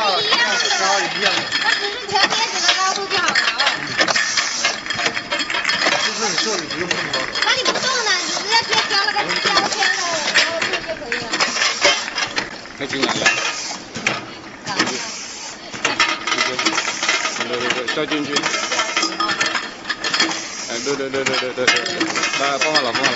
高，一样的高一样的，它只是调贴纸的高度就好拿了。就是你做你不用这么高。那你不动呢？你直接挑了个高度就可以了。太惊人了。对，照进去。哎，对，来，放好了，放好了。